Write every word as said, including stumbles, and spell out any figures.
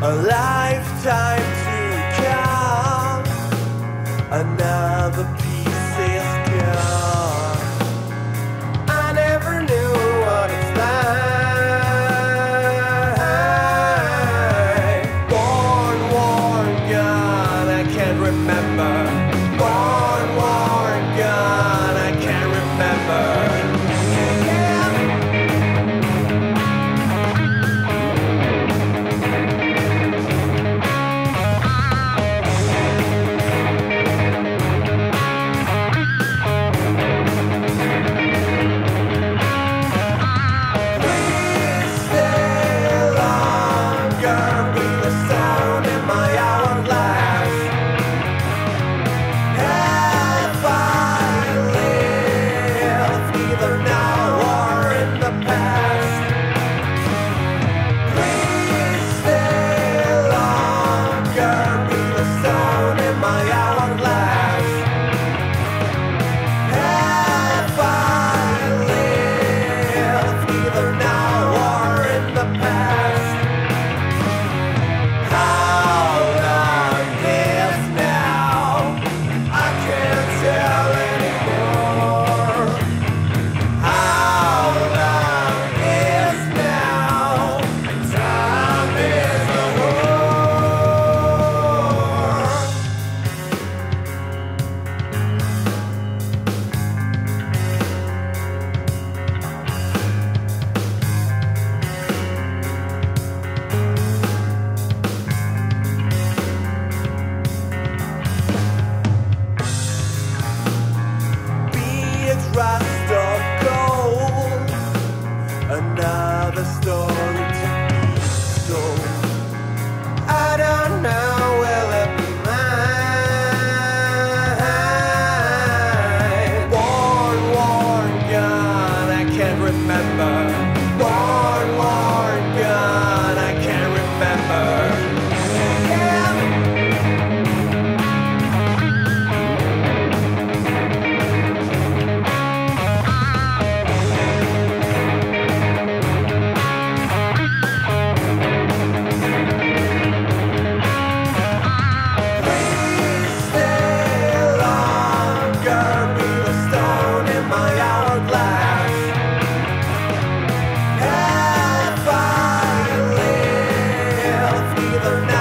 a lifetime to come, another piece is gone. I never knew what it's like. Born, worn, gone, I can't remember. Born, worn, gone, I can't remember. Rust or gold, another story to be told. I don't know, will it be mine? Born, worn, gone, I can't remember. Born, worn, gone, I can't remember. Either now